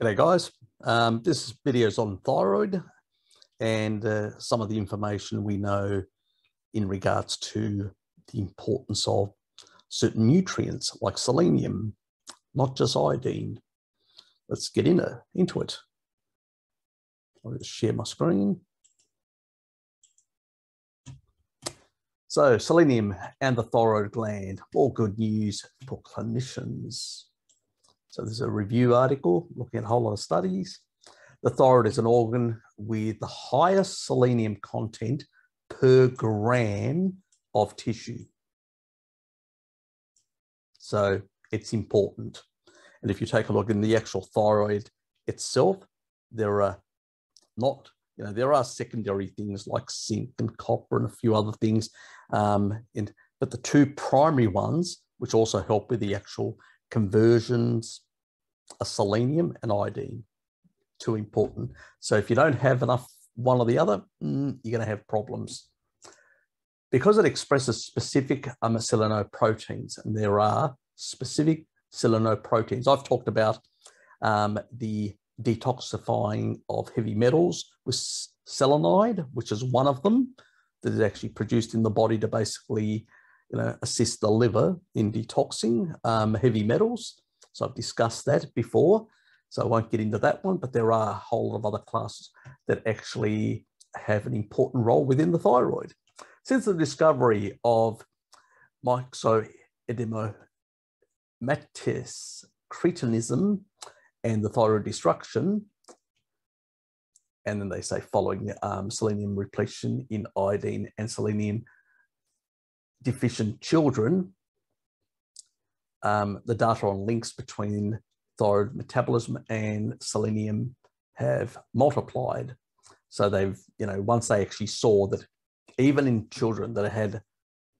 G'day guys, this video is on thyroid and some of the information we know in regards to the importance of certain nutrients like selenium, not just iodine. Let's get into it. I'll just share my screen. So selenium and the thyroid gland, all good news for clinicians. So there's a review article looking at a whole lot of studies. The thyroid is an organ with the highest selenium content per gram of tissue. So it's important. And if you take a look in the actual thyroid itself, there are secondary things like zinc and copper and a few other things. But the two primary ones, which also help with the actual conversions are selenium and iodine, too important. So if you don't have enough one or the other, you're going to have problems. Because it expresses specific selenoproteins, and there are specific selenoproteins. I've talked about the detoxifying of heavy metals with selenide, which is one of them that is actually produced in the body to basically assist the liver in detoxing heavy metals. So I've discussed that before, so I won't get into that one, but there are a whole lot of other classes that actually have an important role within the thyroid. Since the discovery of myxoedemomatous cretinism and the thyroid destruction, and then they say following selenium repletion in iodine and selenium deficient children, the data on links between thyroid metabolism and selenium have multiplied. So they've, once they actually saw that even in children that had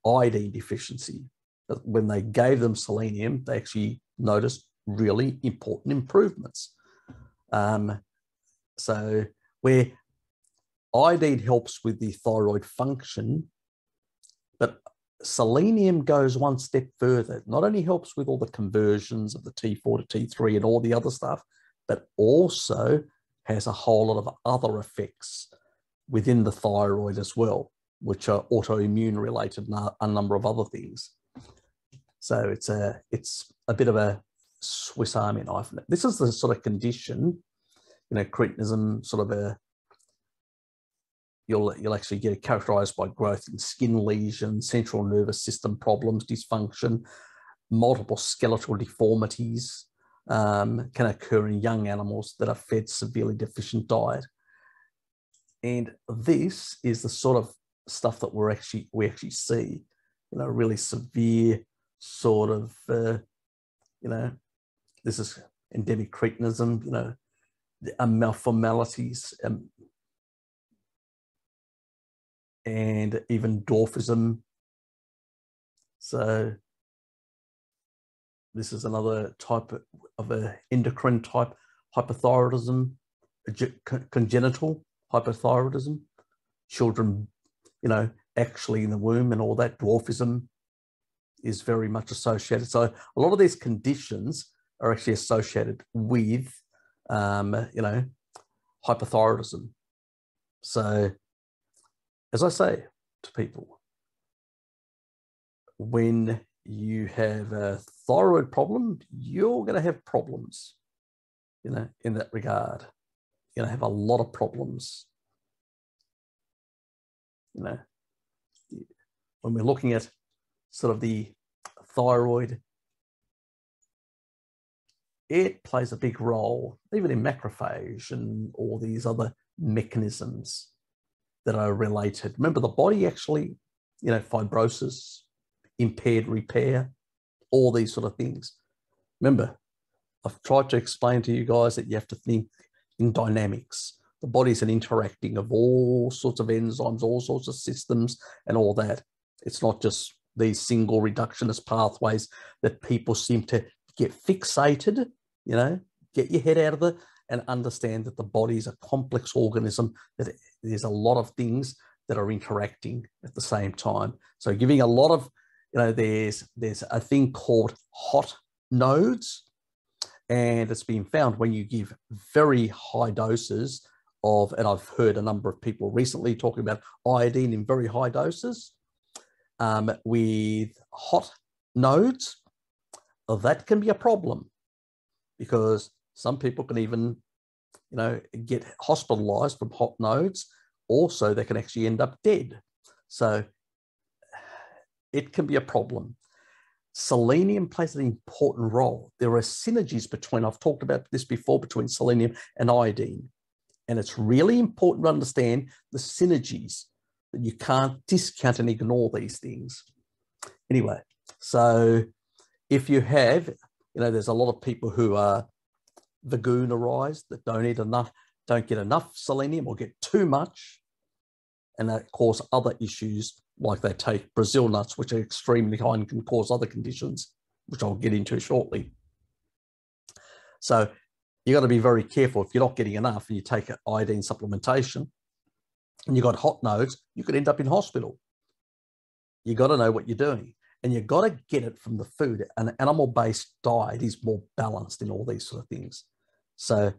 iodine deficiency, that when they gave them selenium, they actually noticed really important improvements. So where iodine helps with the thyroid function, but selenium goes one step further. It not only helps with all the conversions of the T4 to T3 and all the other stuff, but also has a whole lot of other effects within the thyroid as well, which are autoimmune related and a number of other things. So it's a bit of a Swiss Army knife. This is the sort of condition, cretinism, sort of a you'll actually get characterized by growth in skin lesions, central nervous system problems, dysfunction, multiple skeletal deformities can occur in young animals that are fed severely deficient diet. And this is the sort of stuff that we actually see, really severe sort of, this is endemic cretinism, malformities, and even dwarfism. So this is another type of a endocrine type hypothyroidism, congenital hypothyroidism, children, actually in the womb and all that. Dwarfism is very much associated. So a lot of these conditions are actually associated with, hypothyroidism. So as I say to people, when you have a thyroid problem, you're going to have problems, in that regard. You're going to have a lot of problems. When we're looking at sort of the thyroid, it plays a big role, even in macrophage and all these other mechanisms that are related. Remember, the body actually, fibrosis, impaired repair, all these sort of things. Remember, I've tried to explain to you guys that you have to think in dynamics. The body's an interacting of all sorts of enzymes, all sorts of systems and all that. It's not just these single reductionist pathways that people seem to get fixated, get your head out of the, and understand that the body is a complex organism, that there's a lot of things that are interacting at the same time. So giving a lot of, there's a thing called hot nodes And it's been found when you give very high doses of, and I've heard a number of people recently talking about iodine in very high doses with hot nodes, that can be a problem, because some people can even, you know, get hospitalized from hot nodes. Also, they can actually end up dead. So it can be a problem. Selenium plays an important role. There are synergies between, I've talked about this before, between selenium and iodine. And it's really important to understand the synergies, that you can't discount and ignore these things. Anyway, so if you have, you know, there's a lot of people who are vagoonerized, that don't eat enough, don't get enough selenium or get too much. And that cause other issues, like they take Brazil nuts, which are extremely high and can cause other conditions, which I'll get into shortly. So you've got to be very careful. If you're not getting enough and you take an iodine supplementation and you've got hot nodes, you could end up in hospital. You've got to know what you're doing, and you've got to get it from the food. An animal-based diet is more balanced in all these sort of things. So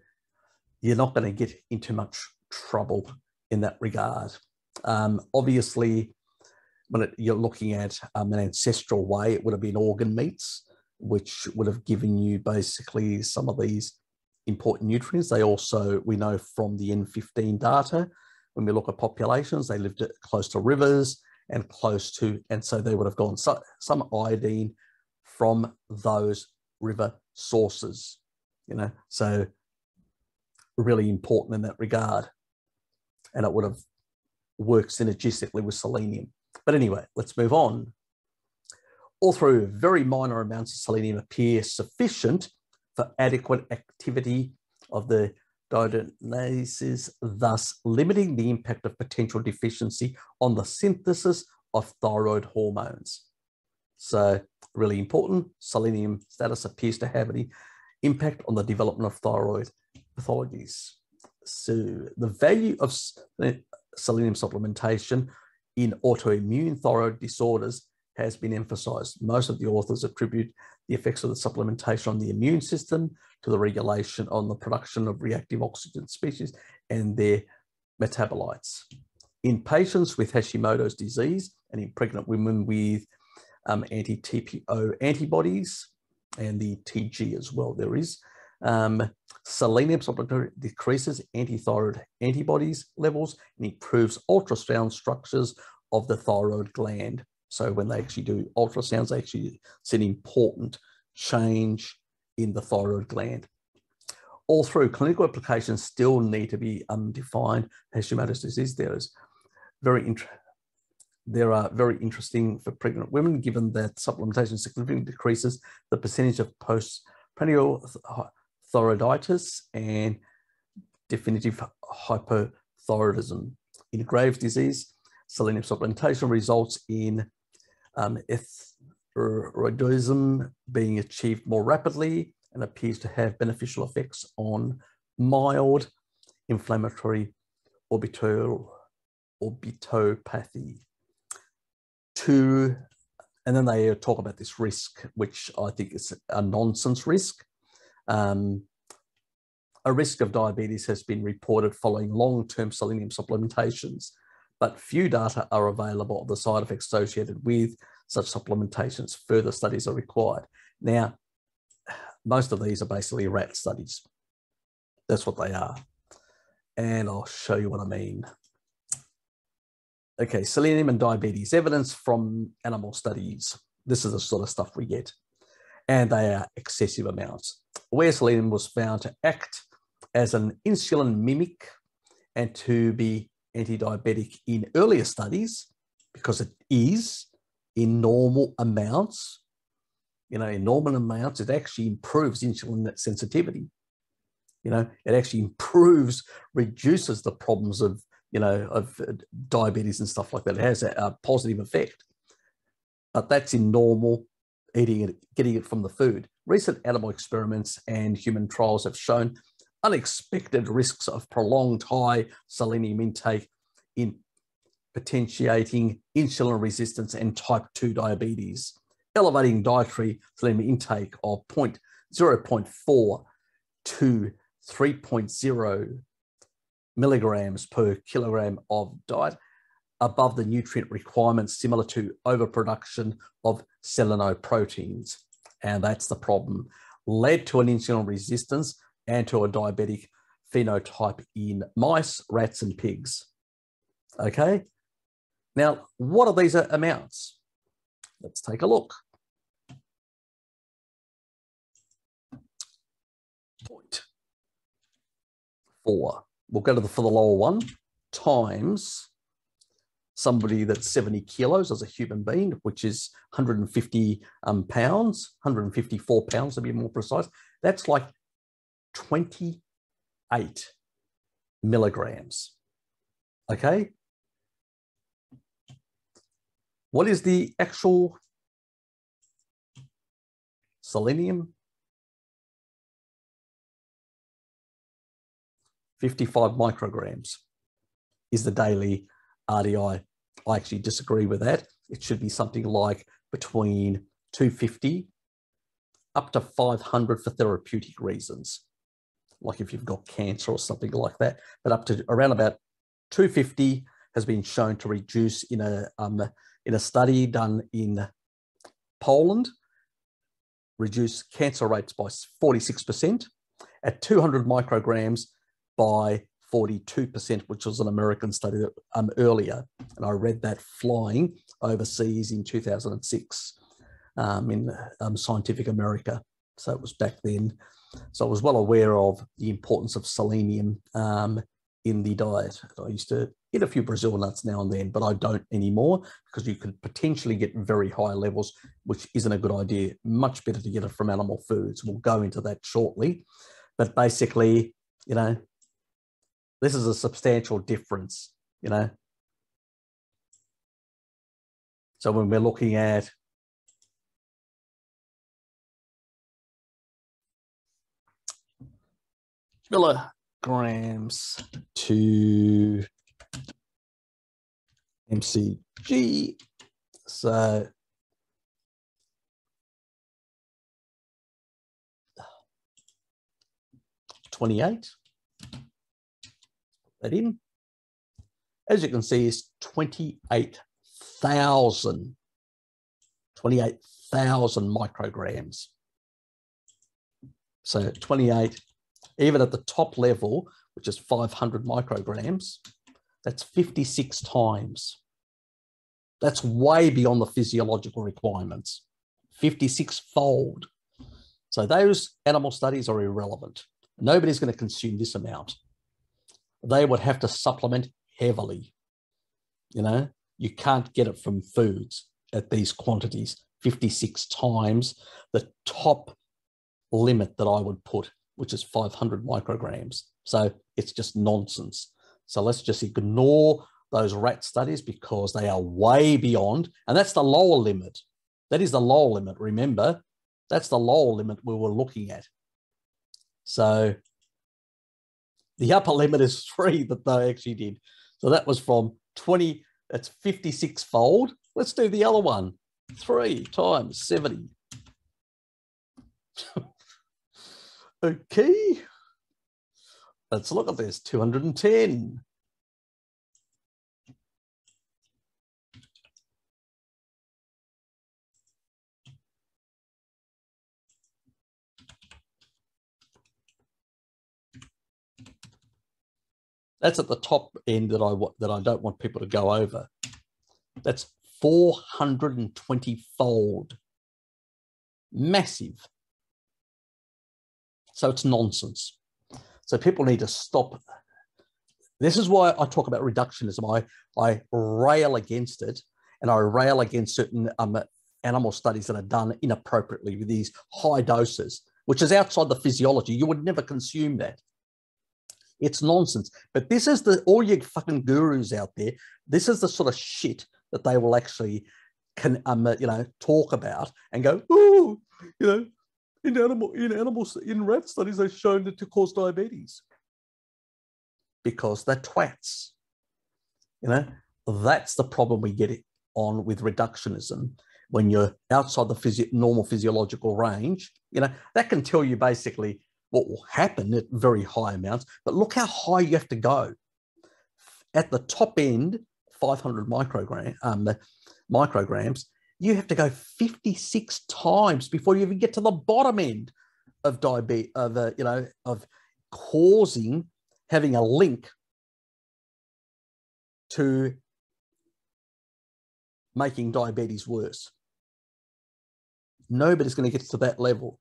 you're not going to get into much trouble in that regard. Obviously, when you're looking at an ancestral way, it would have been organ meats, which would have given you basically some of these important nutrients. They also, we know from the N15 data, when we look at populations, they lived close to rivers and close to, and so they would have gone some iodine from those river sources, you know, so really important in that regard. And it would have worked synergistically with selenium. But anyway, let's move on. All through, very minor amounts of selenium appear sufficient for adequate activity of the deiodinases, thus limiting the impact of potential deficiency on the synthesis of thyroid hormones. So really important, selenium status appears to have an impact on the development of thyroid pathologies. So the value of selenium supplementation in autoimmune thyroid disorders has been emphasized. Most of the authors attribute the effects of the supplementation on the immune system to the regulation on the production of reactive oxygen species and their metabolites. In patients with Hashimoto's disease and in pregnant women with anti-TPO antibodies and the TG as well, there is, selenium supplementation decreases anti-thyroid antibodies levels and improves ultrasound structures of the thyroid gland. So when they actually do ultrasounds, they actually see an important change in the thyroid gland. All through, clinical applications still need to be defined. Hashimoto's disease, there are very interesting for pregnant women, given that supplementation significantly decreases the percentage of postprandial thyroiditis and definitive hypothyroidism. In Graves' disease, selenium supplementation results in euthyroidism being achieved more rapidly and appears to have beneficial effects on mild inflammatory orbitopathy. And then they talk about this risk, which I think is a nonsense risk. A risk of diabetes has been reported following long-term selenium supplementations, but few data are available of the side effects associated with such supplementations. Further studies are required. Now, most of these are basically rat studies. That's what they are. And I'll show you what I mean. Okay, selenium and diabetes, evidence from animal studies. This is the sort of stuff we get. And they are excessive amounts. Where selenium was found to act as an insulin mimic and to be anti-diabetic in earlier studies, because it is in normal amounts, you know, in normal amounts, it actually improves insulin sensitivity. You know, it actually improves, reduces the problems of, you know, of diabetes and stuff like that. It has a positive effect, but that's in normal eating it, getting it from the food. Recent animal experiments and human trials have shown unexpected risks of prolonged high selenium intake in potentiating insulin resistance and type 2 diabetes. elevating dietary selenium intake of 0.4 to 3.0 milligrams per kilogram of diet above the nutrient requirements, similar to overproduction of selenoproteins. And that's the problem. Led to an insulin resistance and to a diabetic phenotype in mice, rats, and pigs. Okay. Now, what are these amounts? Let's take a look. 0.4. We'll go to for the lower one times somebody that's 70 kilos as a human being, which is 150 pounds, 154 pounds to be more precise. That's like 28 milligrams. Okay. What is the actual selenium? 55 micrograms is the daily RDI. I actually disagree with that. It should be something like between 250 up to 500 for therapeutic reasons, like if you've got cancer or something like that, but up to around about 250 has been shown to reduce in a study done in Poland, reduce cancer rates by 46%, at 200 micrograms by 42%, which was an American study that, earlier. And I read that flying overseas in 2006 in Scientific America. So it was back then. So I was well aware of the importance of selenium in the diet. I used to eat a few Brazil nuts now and then, but I don't anymore because you could potentially get very high levels, which isn't a good idea. Much better to get it from animal foods. We'll go into that shortly. But basically, you know, this is a substantial difference, you know. So when we're looking at milligrams to mcg, so that in, as you can see, is 28,000 micrograms. So 28, even at the top level, which is 500 micrograms, that's 56 times. That's way beyond the physiological requirements, 56-fold. So those animal studies are irrelevant. Nobody's going to consume this amount. They would have to supplement heavily. You know, you can't get it from foods at these quantities, 56 times the top limit that I would put, which is 500 micrograms. So it's just nonsense. So let's just ignore those rat studies because they are way beyond, and that's the lower limit. That is the lower limit, remember. That's the lower limit we were looking at. So the upper limit is 3 that they actually did. So that was from 20, that's 56-fold. Let's do the other one, 3 times 70. Okay. Let's look at this, 210. That's at the top end that I don't want people to go over. That's 420-fold. Massive. So it's nonsense. So people need to stop. This is why I talk about reductionism. I rail against it, and I rail against certain animal studies that are done inappropriately with these high doses, which is outside the physiology. You would never consume that. It's nonsense. But this is all you fucking gurus out there, this is the sort of shit that they will actually you know, talk about and go, oh, you know, in rat studies, they've shown it to cause diabetes because they're twats. You know, that's the problem we get on with reductionism. when you're outside the normal physiological range, you know, that can tell you basically what will happen at very high amounts. But look how high you have to go. At the top end, 500 micrograms, you have to go 56 times before you even get to the bottom end of diabetes, of causing, having a link to making diabetes worse. Nobody's going to get to that level.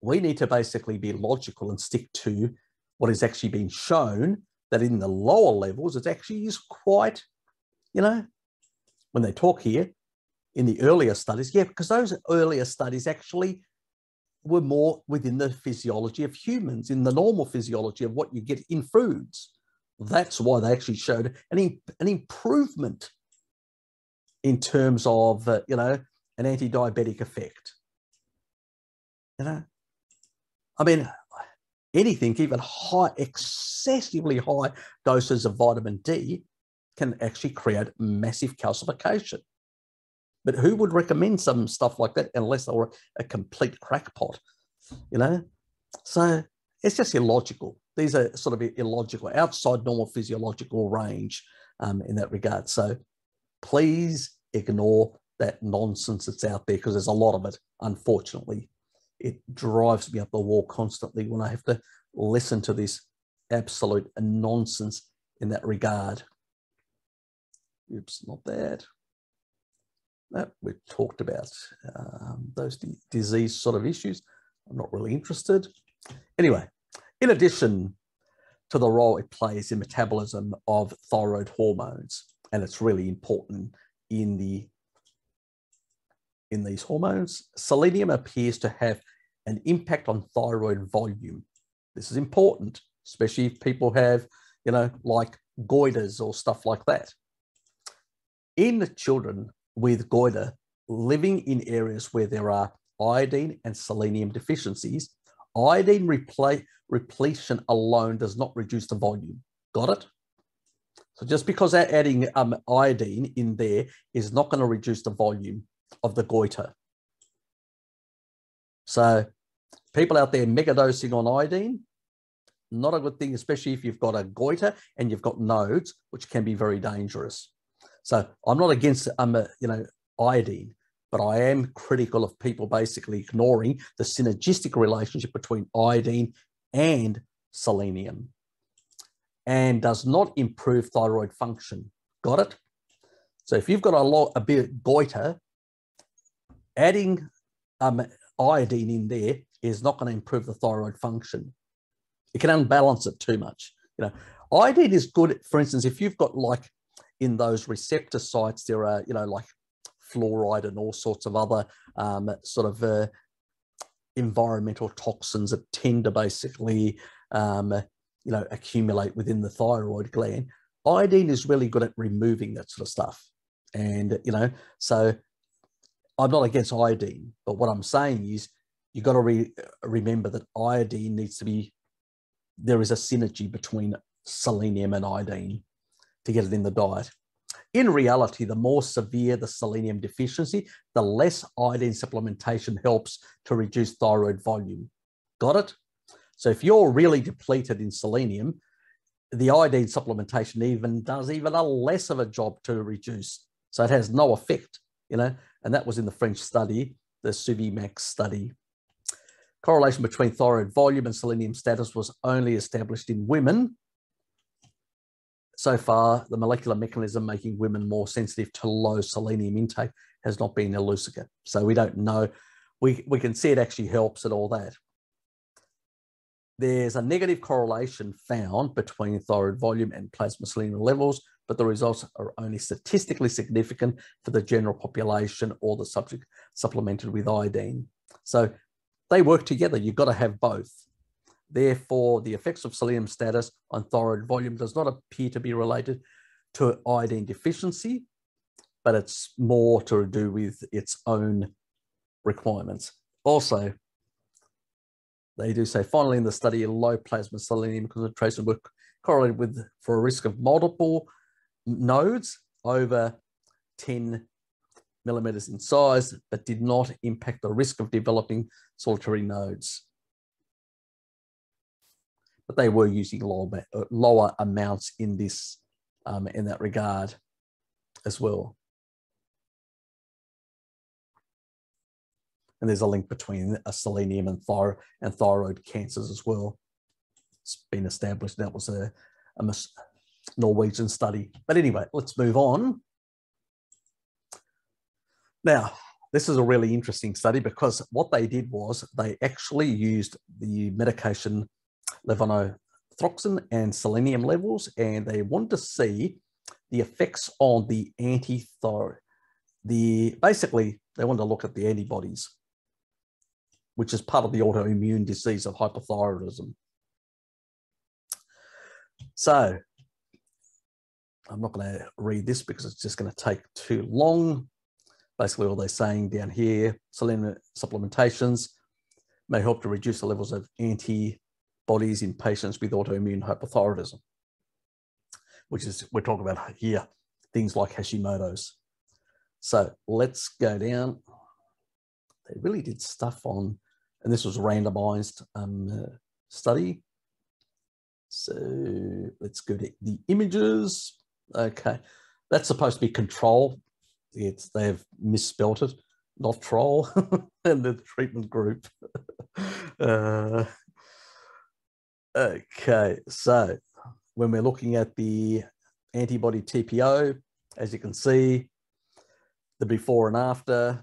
We need to basically be logical and stick to what is actually being shown, that in the lower levels, it actually is quite, you know, when they talk here in the earlier studies, yeah, because those earlier studies actually were more within the physiology of humans, in the normal physiology of what you get in foods. That's why they actually showed an improvement in terms of, you know, an anti-diabetic effect. You know, I mean, anything, even high, excessively high doses of vitamin D can actually create massive calcification. But who would recommend some stuff like that unless they were a complete crackpot, you know? So it's just illogical. These are sort of illogical, outside normal physiological range in that regard. So please ignore that nonsense that's out there, because there's a lot of it, unfortunately. It drives me up the wall constantly when I have to listen to this absolute nonsense in that regard. Oops, not that. That we've talked about those disease sort of issues. I'm not really interested. Anyway, in addition to the role it plays in metabolism of thyroid hormones, and it's really important in the in these hormones, selenium appears to have an impact on thyroid volume. This is important, especially if people have, you know, like goiters or stuff like that. In children with goiter living in areas where there are iodine and selenium deficiencies, iodine repletion alone does not reduce the volume. Got it? So just because adding iodine in there is not going to reduce the volume of the goiter. So people out there megadosing on iodine, not a good thing, especially if you've got a goiter and you've got nodes, which can be very dangerous. So I'm not against you know, iodine, but I am critical of people basically ignoring the synergistic relationship between iodine and selenium, and does not improve thyroid function. Got it? So if you've got a bit of goiter, adding iodine in there is not going to improve the thyroid function. It can unbalance it too much. You know, iodine is good, for instance, if you've got like in those receptor sites, there are, you know, like fluoride and all sorts of other sort of environmental toxins that tend to basically, you know, accumulate within the thyroid gland. Iodine is really good at removing that sort of stuff. And, you know, so I'm not against iodine, but what I'm saying is you've got to remember that iodine needs to be, there is a synergy between selenium and iodine to get it in the diet. In reality, the more severe the selenium deficiency, the less iodine supplementation helps to reduce thyroid volume. Got it? So if you're really depleted in selenium, the iodine supplementation even does even a less of a job to reduce. So it has no effect, you know. And that was in the French study, the SUVIMAX study. Correlation between thyroid volume and selenium status was only established in women. So far, the molecular mechanism making women more sensitive to low selenium intake has not been elucidated. So we don't know. We can see it actually helps and all that. There's a negative correlation found between thyroid volume and plasma selenium levels, but the results are only statistically significant for the general population or the subject supplemented with iodine. So they work together. You've got to have both. Therefore, the effects of selenium status on thyroid volume does not appear to be related to iodine deficiency, but it's more to do with its own requirements. Also, they do say, finally, in the study, low plasma selenium concentration were correlated with for a risk of multiple nodes over 10 millimeters in size, but did not impact the risk of developing solitary nodes. But they were using lower amounts in this, in that regard as well. And there's a link between selenium and thyroid cancers as well. It's been established. That was a Norwegian study. But anyway, let's move on. Now, this is a really interesting study because what they did was they actually used the medication levonothroxone and selenium levels, and they wanted to see the effects on the anti-thyroid. Basically, they wanted to look at the antibodies, which is part of the autoimmune disease of hypothyroidism. So I'm not going to read this because it's just going to take too long. Basically, all they're saying down here, selenium supplementations may help to reduce the levels of antibodies in patients with autoimmune hypothyroidism, which is, we're talking about here, things like Hashimoto's. So let's go down. They really did stuff on, and this was a randomized study. So let's go to the images. Okay, that's supposed to be control. It's, they've misspelt it, not troll, and the treatment group. Okay, so when we're looking at the antibody TPO, as you can see, the before and after,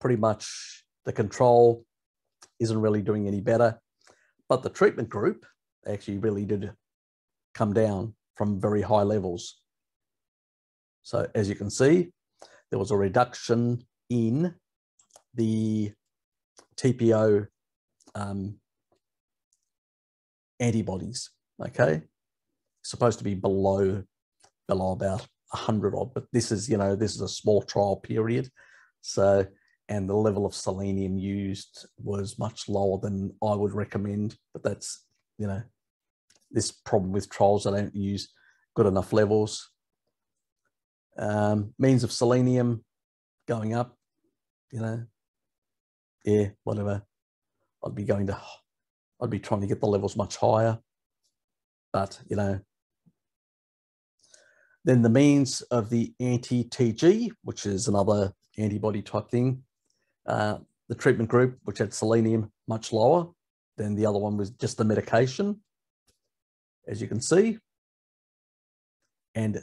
pretty much the control isn't really doing any better, but the treatment group actually really did come down from very high levels. So as you can see, there was a reduction in the TPO antibodies, okay? Supposed to be below about 100 odd, but this is, you know, this is a small trial period. So, and the level of selenium used was much lower than I would recommend, but that's, you know, this problem with trials, they don't use good enough levels. Means of selenium going up, you know, yeah, whatever. I'd be trying to get the levels much higher, but, you know. Then the means of the anti-TG, which is another antibody type thing. The treatment group, which had selenium much lower, than the other one was just the medication, as you can see. And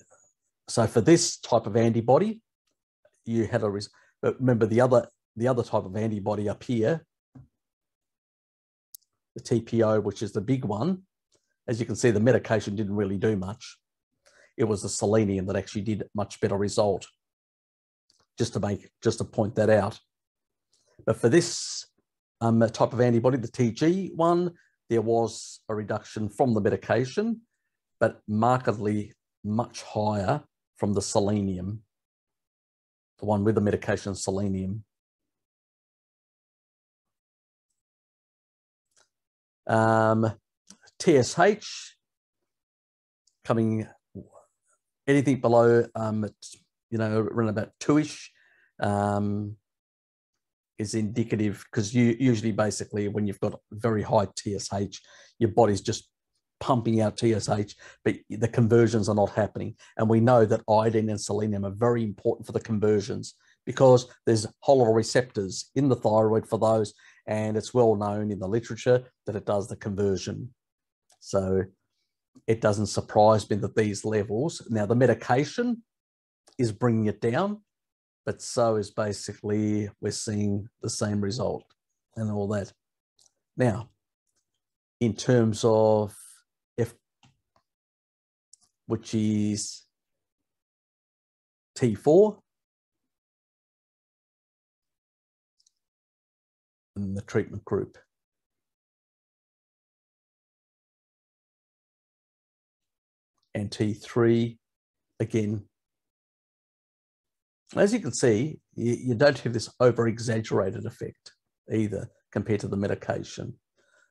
so for this type of antibody, you had a risk. But remember the other type of antibody up here, the TPO, which is the big one, as you can see, the medication didn't really do much. It was the selenium that actually did much better result. Just to point that out. But for this type of antibody, the TG one, there was a reduction from the medication, but markedly much higher from the selenium, the one with the medication selenium. TSH coming anything below, you know, around about 2-ish is indicative, because you usually basically when you've got very high TSH, your body's just pumping out TSH, but the conversions are not happening. And we know that iodine and selenium are very important for the conversions because there's a whole lot of receptors in the thyroid for those, and it's well known in the literature that it does the conversion. So it doesn't surprise me that these levels, now the medication is bringing it down, but so is basically we're seeing the same result and all that. Now, in terms of F, which is T4, and the treatment group. And T3, again. As you can see, you don't have this over-exaggerated effect either compared to the medication.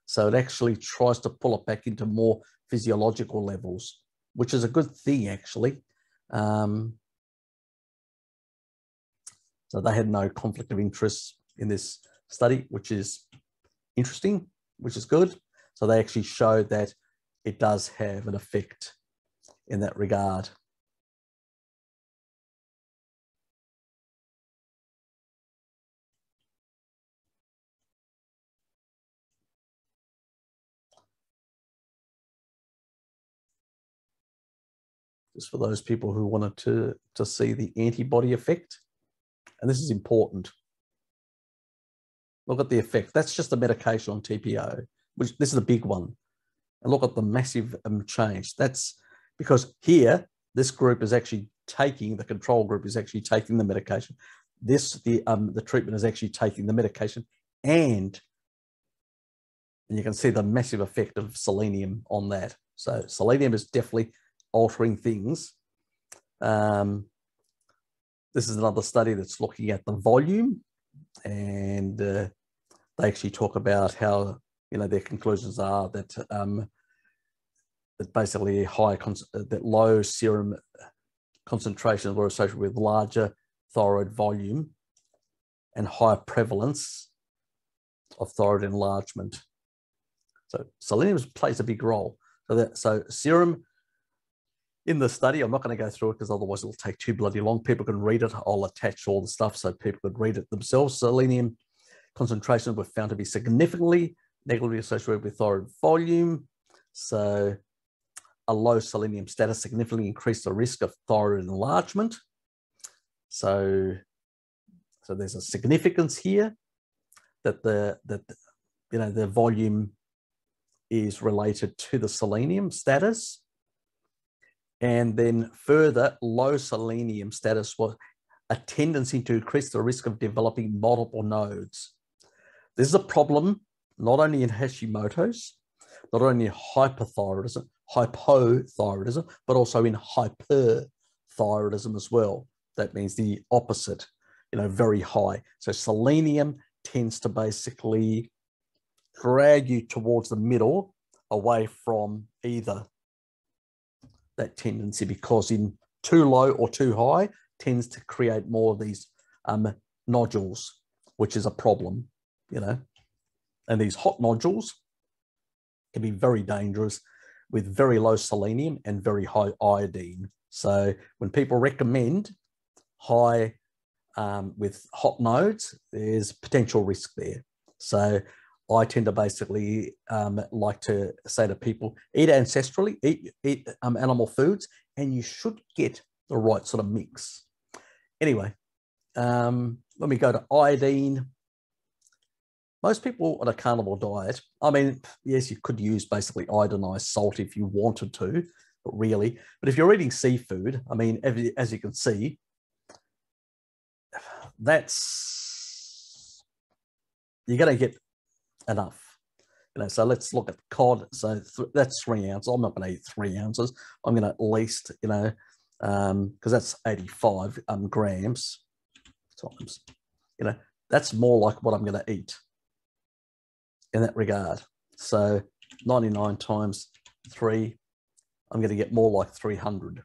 So it actually tries to pull it back into more physiological levels, which is a good thing, actually. So they had no conflict of interest in this study, which is interesting, which is good. So they actually showed that it does have an effect in that regard. Just for those people who wanted to see the antibody effect. And this is important. Look at the effect. That's just the medication on TPO, which this is a big one. And look at the massive change. That's because here, this group is actually taking, the control group is actually taking the medication. This, the treatment is actually taking the medication. And you can see the massive effect of selenium on that. So selenium is definitely altering things. This is another study that's looking at the volume, and they actually talk about how, you know, their conclusions are that that basically low serum concentrations were associated with larger thyroid volume and higher prevalence of thyroid enlargement. So selenium plays a big role. So serum. In the study, I'm not going to go through it because otherwise it'll take too bloody long. People can read it. I'll attach all the stuff so people could read it themselves. Selenium concentrations were found to be significantly negatively associated with thyroid volume. So a low selenium status significantly increased the risk of thyroid enlargement. So there's a significance here that the volume is related to the selenium status. And then further, low selenium status was a tendency to increase the risk of developing multiple nodes. This is a problem not only in Hashimoto's, not only in hypothyroidism, but also in hyperthyroidism as well. That means the opposite, you know, very high. So selenium tends to basically drag you towards the middle, away from either. That tendency, because in too low or too high tends to create more of these nodules, which is a problem, you know. And these hot nodules can be very dangerous with very low selenium and very high iodine. So when people recommend high with hot nodes, there's potential risk there. So I tend to basically like to say to people, eat ancestrally, eat animal foods, and you should get the right sort of mix. Anyway, let me go to iodine. Most people on a carnivore diet, I mean, yes, you could use basically iodinized salt if you wanted to, but really, but if you're eating seafood, I mean, as you can see, that's, you're going to get enough, you know. So let's look at cod. So that's 3 ounces. I'm not going to eat 3 ounces. I'm going to at least, you know, because that's 85 grams times, you know, that's more like what I'm going to eat in that regard. So 99 times 3, I'm going to get more like 300.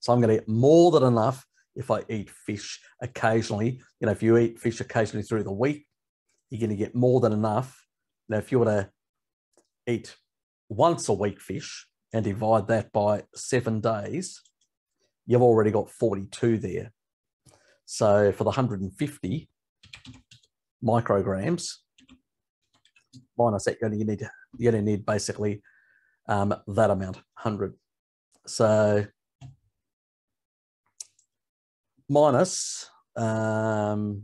So I'm going to get more than enough if I eat fish occasionally. You know, if you eat fish occasionally through the week, you're going to get more than enough. Now, if you were to eat once a week fish and divide that by 7 days, you've already got 42 there. So for the 150 micrograms, minus that, you only need basically that amount, 100. So minus, you know,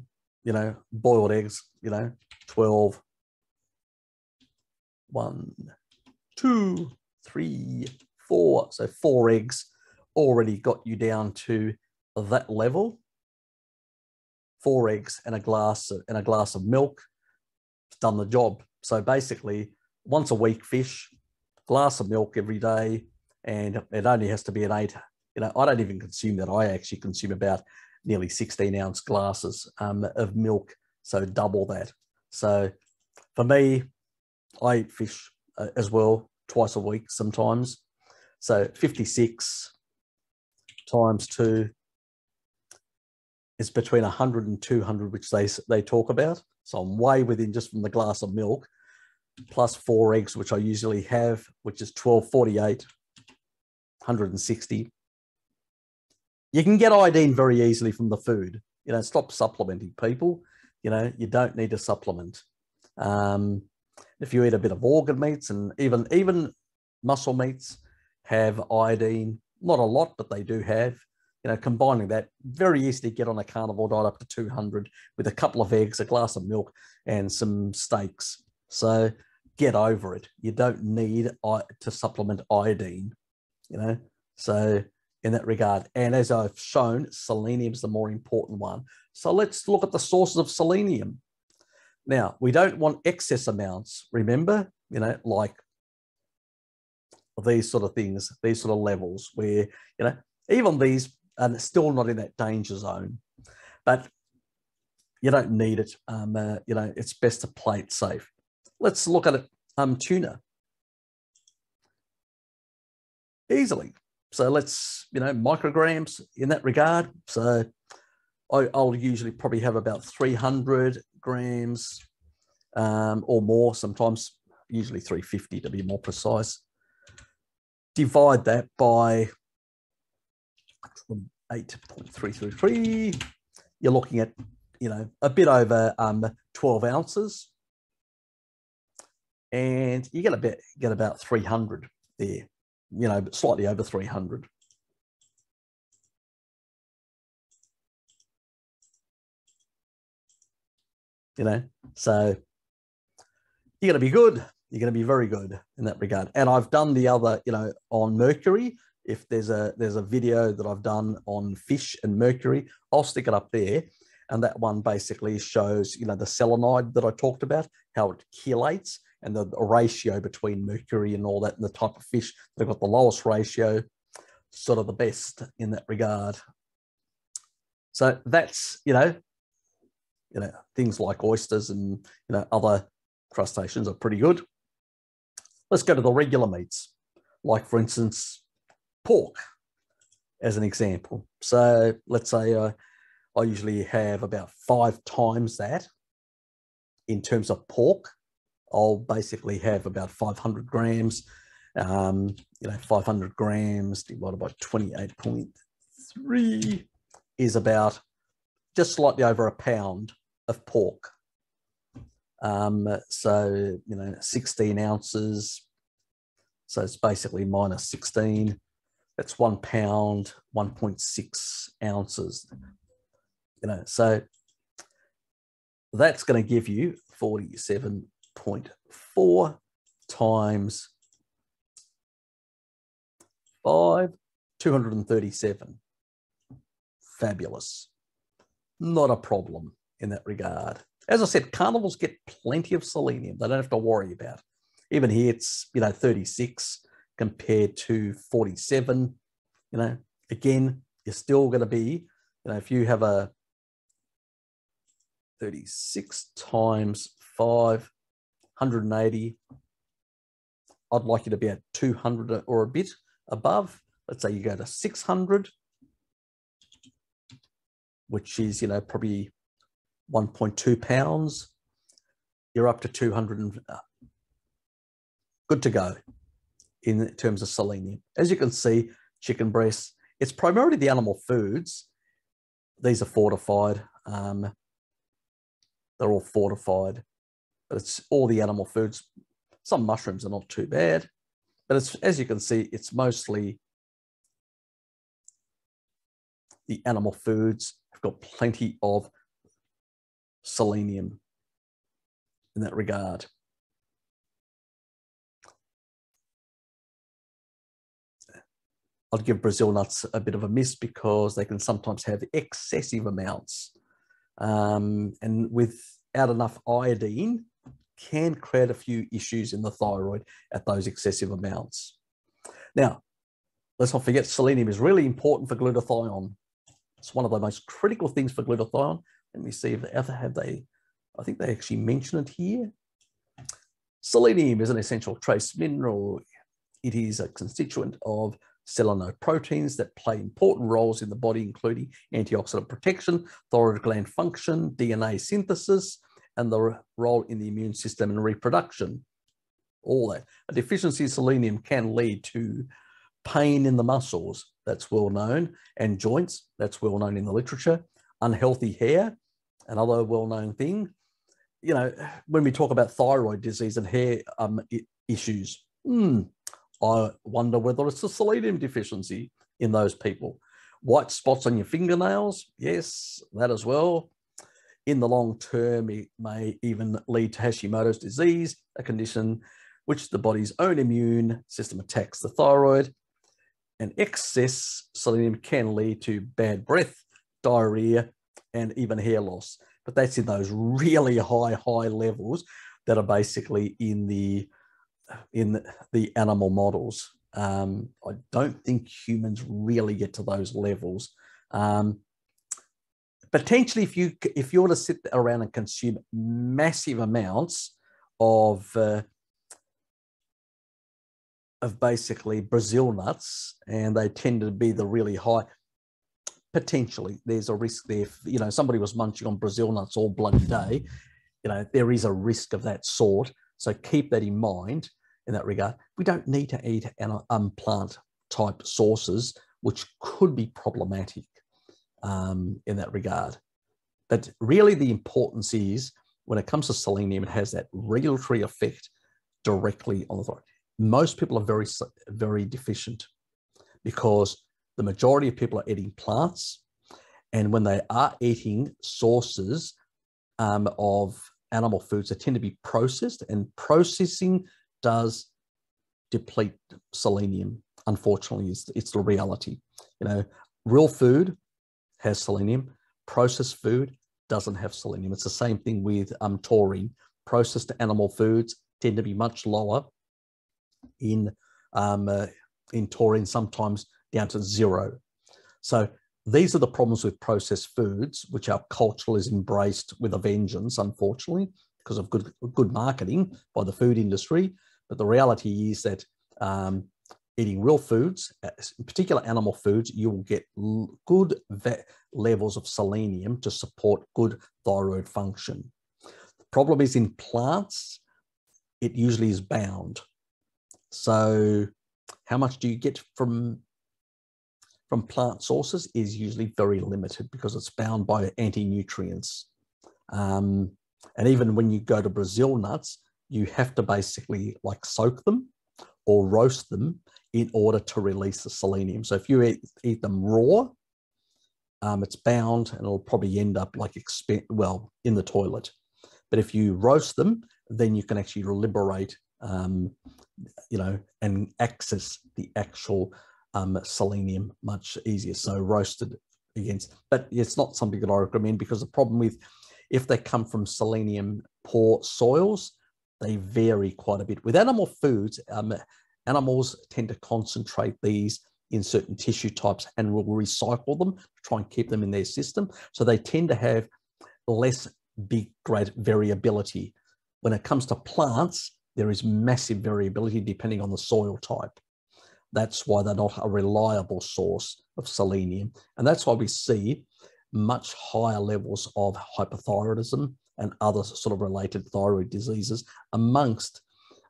boiled eggs, you know, 12. 1, 2, 3, 4. So 4 eggs already got you down to that level. 4 eggs and a glass of milk, it's done the job. So basically, once a week fish, glass of milk every day, and it only has to be an 8. You know, I don't even consume that. I actually consume about nearly 16-ounce glasses of milk, so double that. So for me, I eat fish as well, twice a week sometimes. So 56 times 2 is between 100 and 200, which they talk about. So I'm way within just from the glass of milk, plus 4 eggs, which I usually have, which is 1248, 160. You can get iodine very easily from the food. You know, stop supplementing, people. You know, you don't need to supplement. If you eat a bit of organ meats, and even muscle meats have iodine, not a lot, but they do have. You know, combining that, very easy to get on a carnivore diet up to 200 with a couple of eggs, a glass of milk, and some steaks. So get over it. You don't need to supplement iodine, you know, so in that regard. And as I've shown, selenium is the more important one. So let's look at the sources of selenium. Now, we don't want excess amounts, remember, you know, like these sort of things, these sort of levels where, you know, even these are still not in that danger zone, but you don't need it. You know, it's best to play it safe. Let's look at it, tuna. Easily. So let's, you know, micrograms in that regard. So I'll usually probably have about 300 grams or more, sometimes usually 350 to be more precise. Divide that by 8.333. You're looking at, you know, a bit over 12 ounces. And you get about 300 there, you know, slightly over 300. You know, so you're going to be good. You're going to be very good in that regard. And I've done the other, you know, on mercury. If there's a video that I've done on fish and mercury, I'll stick it up there. And that one basically shows, you know, the selenide that I talked about, how it chelates, and the ratio between mercury and all that, and the type of fish they've got the lowest ratio, sort of the best in that regard. So that's, you know, things like oysters and, you know, other crustaceans are pretty good. Let's go to the regular meats, like for instance, pork as an example. So let's say I usually have about 5 times that in terms of pork. I'll basically have about 500 grams, you know, 500 grams divided by 28.3 is about just slightly over a pound of pork. So, you know, 16 ounces. So it's basically minus 16. That's 1 pound, 1.6 ounces, you know, so that's going to give you 47.4 times 5, 237. Fabulous. Not a problem in that regard. As I said, carnivores get plenty of selenium. They don't have to worry about it. Even here, it's, you know, 36 compared to 47. You know, again, you're still going to be, you know, if you have a 36 times 5, 180, I'd like you to be at 200 or a bit above. Let's say you go to 600, which is, you know, probably 1.2 pounds. You're up to 200 and good to go in terms of selenium. As you can see, chicken breasts, it's primarily the animal foods. These are fortified. They're all fortified, but it's all the animal foods. Some mushrooms are not too bad, but it's, as you can see, it's mostly the animal foods have got plenty of selenium in that regard. I'd give Brazil nuts a bit of a miss because they can sometimes have excessive amounts. And without enough iodine, can create a few issues in the thyroid at those excessive amounts. Now, let's not forget selenium is really important for glutathione. It's one of the most critical things for glutathione. Let me see if they ever have they, I think they actually mention it here. Selenium is an essential trace mineral. It is a constituent of selenoproteins that play important roles in the body, including antioxidant protection, thyroid gland function, DNA synthesis, and the role in the immune system and reproduction. All that. A deficiency of selenium can lead to pain in the muscles, that's well known, and joints, that's well known in the literature, unhealthy hair, another well-known thing. You know, when we talk about thyroid disease and hair issues, I wonder whether it's a selenium deficiency in those people. White spots on your fingernails, yes, that as well. In the long term, it may even lead to Hashimoto's disease, a condition which the body's own immune system attacks the thyroid. And excess selenium can lead to bad breath, diarrhea, and even hair loss. But that's in those really high levels that are basically in the animal models. I don't think humans really get to those levels. Potentially, if you were to sit around and consume massive amounts of basically Brazil nuts, and they tend to be the really high. Potentially, there's a risk there. You know, somebody was munching on Brazil nuts all bloody day. You know, there is a risk of that sort. So keep that in mind in that regard. We don't need to eat plant type sources, which could be problematic in that regard. But really the importance is when it comes to selenium, it has that regulatory effect directly on the thyroid. Most people are very, very deficient because the majority of people are eating plants, and when they are eating sources of animal foods, they tend to be processed, and processing does deplete selenium. Unfortunately, it's the reality. You know, real food has selenium, processed food doesn't have selenium. It's the same thing with taurine. Processed animal foods tend to be much lower in taurine, sometimes down to zero. So these are the problems with processed foods, which our culture is embraced with a vengeance, unfortunately, because of good marketing by the food industry. But the reality is that eating real foods, in particular animal foods, you will get good levels of selenium to support good thyroid function. The problem is in plants, it usually is bound. So how much do you get from plant sources is usually very limited because it's bound by anti-nutrients. And even when you go to Brazil nuts, you have to basically like soak them or roast them in order to release the selenium. So if you eat them raw, it's bound and it'll probably end up like, in the toilet. But if you roast them, then you can actually liberate, you know, and access the actual selenium much easier. So roasted against, but it's not something that I recommend, because the problem with, if they come from selenium poor soils, they vary quite a bit. With animal foods, animals tend to concentrate these in certain tissue types and will recycle them to try and keep them in their system. So they tend to have less great variability. When it comes to plants, there is massive variability depending on the soil type. That's why they're not a reliable source of selenium. And that's why we see much higher levels of hypothyroidism and other sort of related thyroid diseases amongst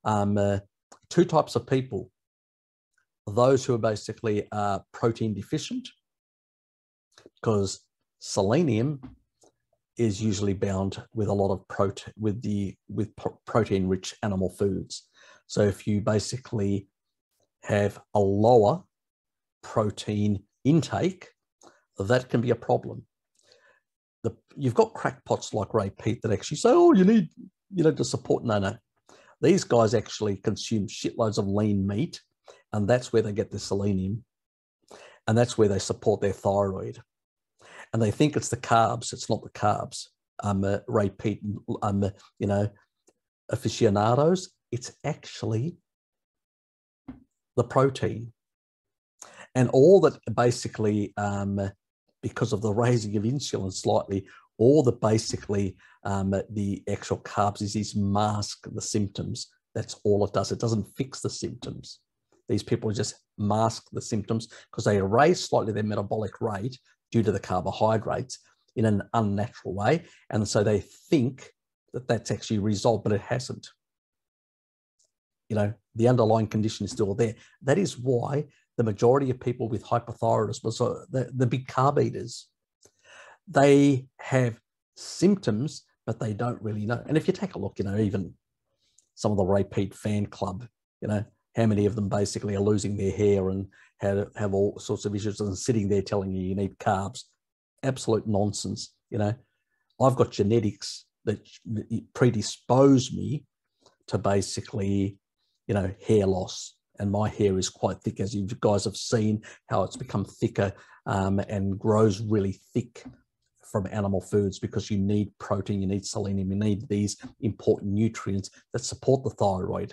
two types of people. Those who are basically protein deficient, because selenium is usually bound with a lot of protein-rich animal foods. So if you basically have a lower protein intake, that can be a problem. You've got crackpots like Ray Peat that actually say, oh, you need, you know, to support. No. These guys actually consume shitloads of lean meat, and that's where they get the selenium, and that's where they support their thyroid. And they think it's the carbs. It's not the carbs. Ray Peat, you know, aficionados, it's actually the protein. And all that basically, because of the raising of insulin slightly, all that basically the actual carbs is mask the symptoms. That's all it does. It doesn't fix the symptoms. These people are just mask the symptoms because they raise slightly their metabolic rate due to the carbohydrates in an unnatural way. And so they think that that's actually resolved, but it hasn't. You know, the underlying condition is still there. That is why the majority of people with hypothyroidism, so the big carb eaters, they have symptoms, but they don't really know. And if you take a look, you know, even some of the repeat fan club, you know, how many of them basically are losing their hair and have all sorts of issues and sitting there telling you you need carbs. Absolute nonsense. You know, I've got genetics that predispose me to basically, you know, hair loss. And my hair is quite thick, as you guys have seen, how it's become thicker and grows really thick from animal foods, because you need protein, you need selenium, you need these important nutrients that support the thyroid.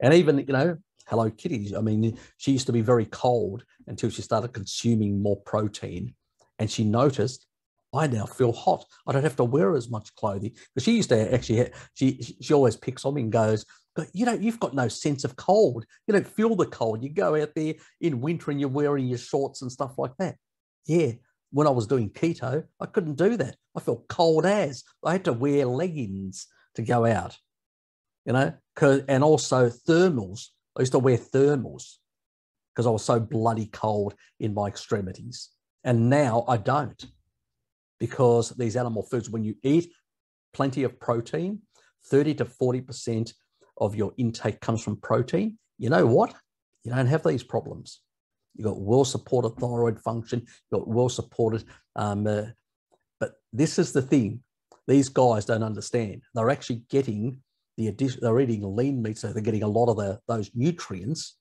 And even, you know, Hello Kitty, I mean, she used to be very cold until she started consuming more protein. And she noticed, I now feel hot. I don't have to wear as much clothing. Because she used to actually, she always picks on me and goes, but you know, you've got no sense of cold. You don't feel the cold. You go out there in winter and you're wearing your shorts and stuff like that. Yeah, when I was doing keto, I couldn't do that. I felt cold as. I had to wear leggings to go out, you know, and also thermals. I used to wear thermals because I was so bloody cold in my extremities. And now I don't, because these animal foods, when you eat plenty of protein, 30 to 40% of your intake comes from protein, you know what? You don't have these problems. You've got well-supported thyroid function, you've got well-supported, but this is the thing. These guys don't understand. They're actually getting the addition, they're eating lean meat, so they're getting a lot of those nutrients,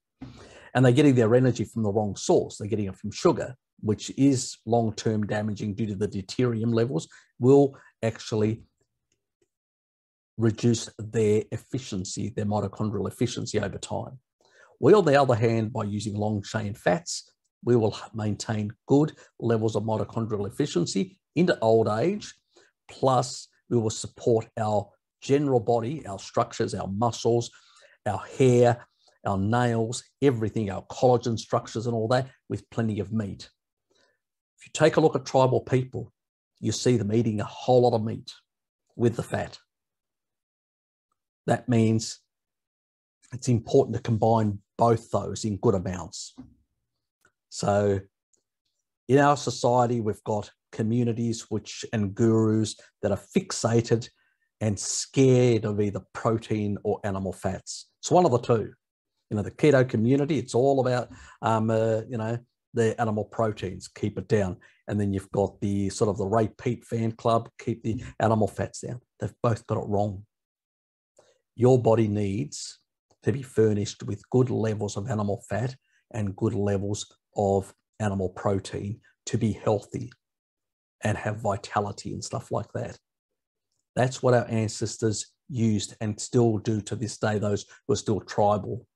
and they're getting their energy from the wrong source. They're getting it from sugar, which is long-term damaging due to the deuterium levels, will actually reduce their efficiency, their mitochondrial efficiency over time. We, on the other hand, by using long-chain fats, we will maintain good levels of mitochondrial efficiency into old age, plus we will support our general body, our structures, our muscles, our hair, our nails, everything, our collagen structures and all that, with plenty of meat. If you take a look at tribal people, you see them eating a whole lot of meat with the fat. That means it's important to combine both those in good amounts. So in our society, we've got communities and gurus that are fixated and scared of either protein or animal fats. It's one of the two. You know, the keto community, it's all about, you know, the animal proteins, keep it down. And then you've got the sort of the repeat fan club, keep the animal fats down. They've both got it wrong. Your body needs to be furnished with good levels of animal fat and good levels of animal protein to be healthy and have vitality and stuff like that. That's what our ancestors used and still do to this day, those who are still tribal.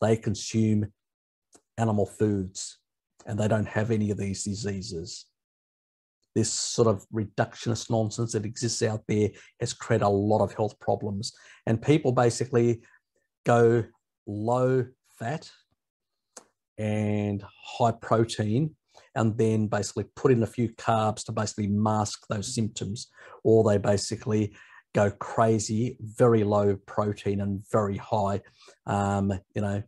They consume animal foods and they don't have any of these diseases. This sort of reductionist nonsense that exists out there has created a lot of health problems. And people basically go low fat and high protein, and then basically put in a few carbs to basically mask those symptoms. Or they basically go crazy, very low protein and very high, you know,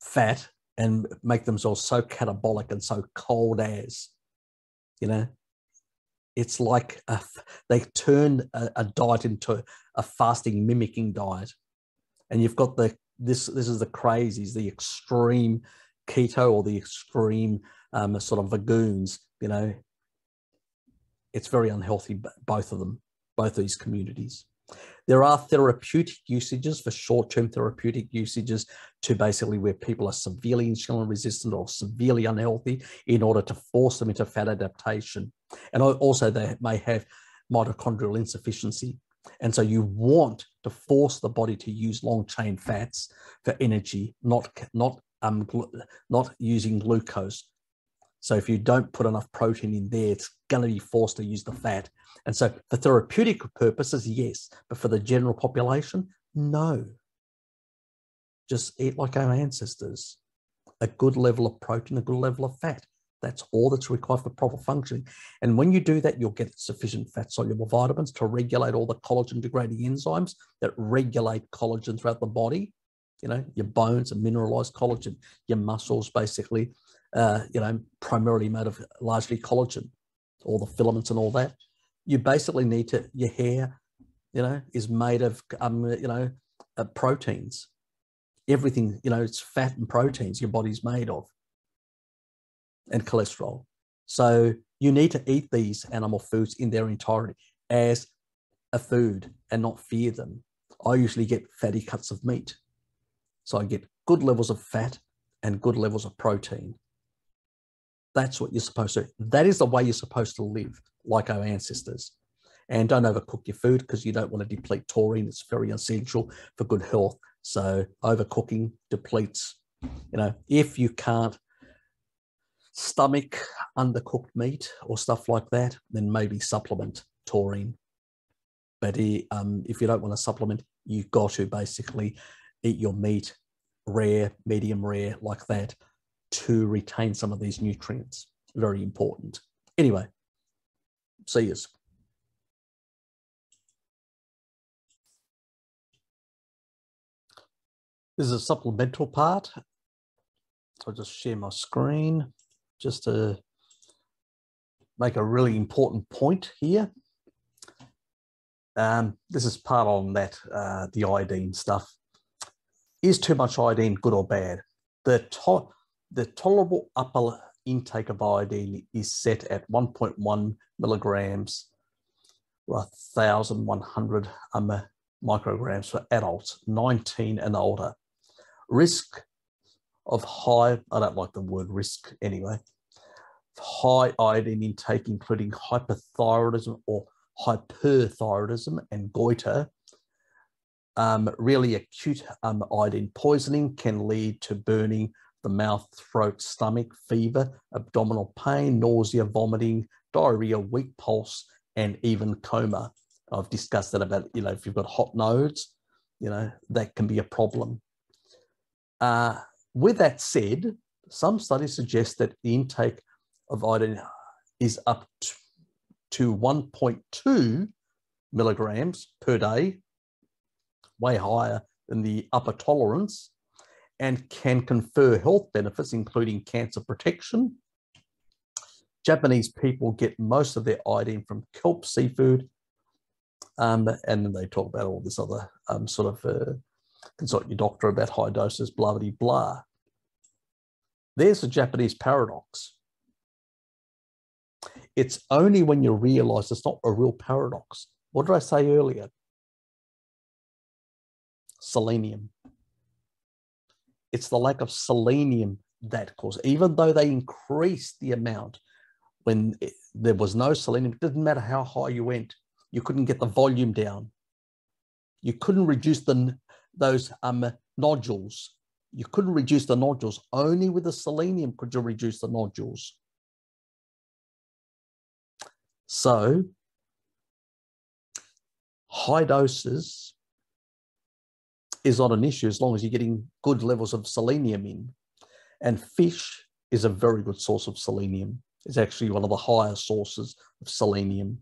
fat, and make themselves so catabolic and so cold as. You know, it's like they turn a diet into a fasting mimicking diet. And you've got this is the crazies, the extreme keto or the extreme sort of vagoons, you know. It's very unhealthy, both of them, both these communities. There are therapeutic usages for short-term therapeutic usages to basically where people are severely insulin resistant or severely unhealthy in order to force them into fat adaptation. And also they may have mitochondrial insufficiency. And so you want to force the body to use long-chain fats for energy, not using glucose. So if you don't put enough protein in there, it's going to be forced to use the fat. And so for therapeutic purposes, yes, but for the general population, no. Just eat like our ancestors. A good level of protein, a good level of fat. That's all that's required for proper functioning. And when you do that, you'll get sufficient fat-soluble vitamins to regulate all the collagen-degrading enzymes that regulate collagen throughout the body. You know, your bones are mineralized collagen. Your muscles basically, you know, primarily made of largely collagen, all the filaments and all that. You basically need to, your hair, you know, is made of, you know, proteins. Everything, you know, it's fat and proteins your body's made of, and cholesterol. So you need to eat these animal foods in their entirety as a food and not fear them. I usually get fatty cuts of meat. So I get good levels of fat and good levels of protein. That's what you're supposed to do. That is the way you're supposed to live, like our ancestors. And don't overcook your food because you don't want to deplete taurine. It's very essential for good health. So overcooking depletes, you know, if you can't stomach undercooked meat or stuff like that, then maybe supplement taurine. But if you don't want to supplement, you've got to basically eat your meat rare, medium rare, like that, to retain some of these nutrients. Very important. Anyway, see yous. This is a supplemental part. I'll just share my screen just to make a really important point here. This is part on that, the iodine stuff. Is too much iodine good or bad? The tolerable upper intake of iodine is set at 1.1 milligrams or 1,100 micrograms for adults, 19 and older. Risk of high, I don't like the word risk anyway, high iodine intake, including hypothyroidism or hyperthyroidism and goiter, really acute iodine poisoning can lead to burning the mouth, throat, stomach, fever, abdominal pain, nausea, vomiting, diarrhea, weak pulse, and even coma. I've discussed that about, you know, if you've got hot nodes, you know, that can be a problem. With that said, some studies suggest that the intake of iodine is up to 1.2 milligrams per day, way higher than the upper tolerance, and can confer health benefits, including cancer protection. Japanese people get most of their iodine from kelp, seafood, and then they talk about all this other sort of consult your doctor about high doses, blah, blah, blah. There's the Japanese paradox. It's only when you realise it's not a real paradox. What did I say earlier? Selenium. It's the lack of selenium that caused, even though they increased the amount when there was no selenium, it didn't matter how high you went, you couldn't get the volume down. You couldn't reduce those nodules. You couldn't reduce the nodules. Only with the selenium could you reduce the nodules. So high doses is not an issue as long as you're getting good levels of selenium in. And fish is a very good source of selenium. It's actually one of the higher sources of selenium.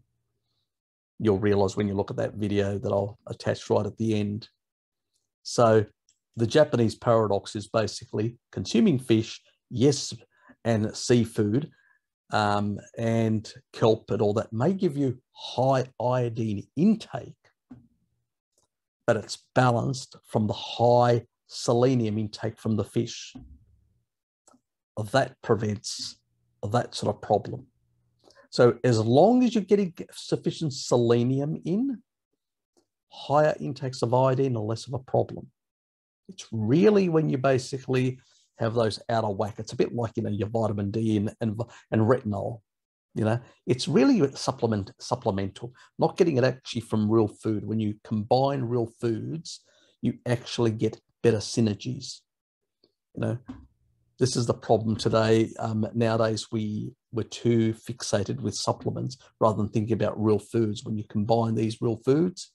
You'll realize when you look at that video that I'll attach right at the end. So the Japanese paradox is basically consuming fish, yes, and seafood and kelp and all that may give you high iodine intake, but it's balanced from the high selenium intake from the fish. That prevents that sort of problem. So as long as you're getting sufficient selenium in, higher intakes of iodine are less of a problem. It's really when you basically have those out of whack. It's a bit like, you know, your vitamin D and retinol. You know, it's really supplemental, not getting it actually from real food. When you combine real foods, you actually get better synergies. You know, this is the problem today. Nowadays, we're too fixated with supplements rather than thinking about real foods. When you combine these real foods,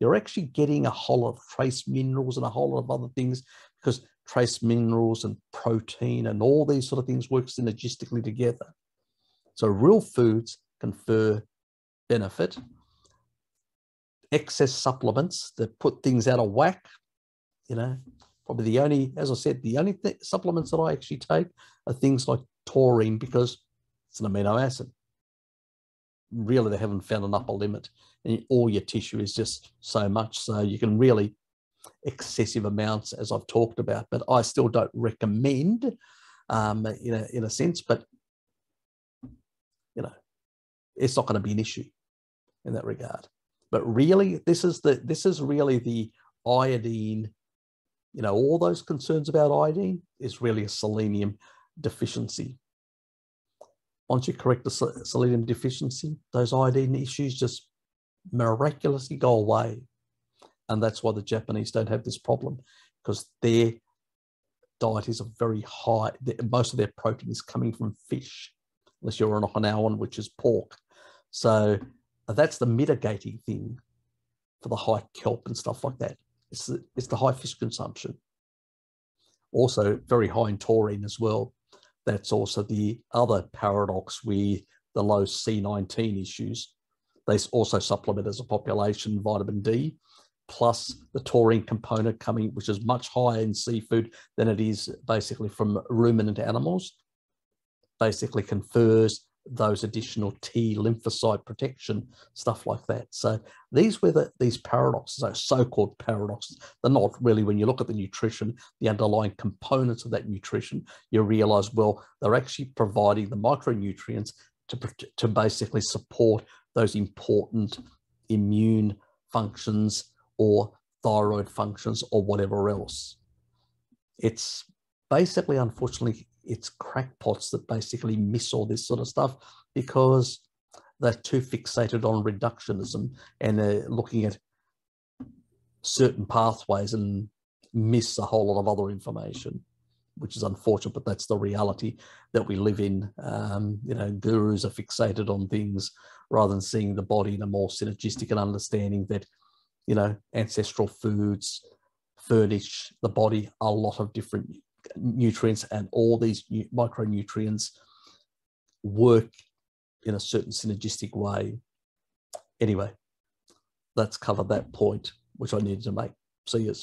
you're actually getting a whole lot of trace minerals and a whole lot of other things because trace minerals and protein and all these sort of things work synergistically together. So real foods confer benefit. Excess supplements that put things out of whack, you know, probably the only, as I said, the only supplements that I actually take are things like taurine, because it's an amino acid. Really, they haven't found an upper limit, and all your tissue is just so much. So you can really excessive amounts, as I've talked about, but I still don't recommend, in a sense, but you know, it's not going to be an issue in that regard. But really, this is really the iodine, you know, all those concerns about iodine is really a selenium deficiency. Once you correct the selenium deficiency, those iodine issues just miraculously go away. And that's why the Japanese don't have this problem, because their diet is very high. Most of their protein is coming from fish, unless you're an Okinawan, which is pork. So that's the mitigating thing for the high kelp and stuff like that. It's the high fish consumption. Also very high in taurine as well. That's also the other paradox with the low C19 issues. They also supplement as a population vitamin D, plus the taurine component coming, which is much higher in seafood than it is basically from ruminant animals, basically confers those additional T lymphocyte protection, stuff like that. So these paradoxes, those so-called paradoxes, they're not really. When you look at the nutrition, the underlying components of that nutrition, you realize, well, they're actually providing the micronutrients to basically support those important immune functions or thyroid functions or whatever else. It's basically, unfortunately, it's crackpots that basically miss all this sort of stuff because they're too fixated on reductionism and they're looking at certain pathways and miss a whole lot of other information, which is unfortunate, but that's the reality that we live in. You know, gurus are fixated on things rather than seeing the body in a more synergistic and understanding that, you know, ancestral foods furnish the body a lot of different nutrients, and all these micronutrients work in a certain synergistic way. Anyway, that's covered that point, which I needed to make. See you.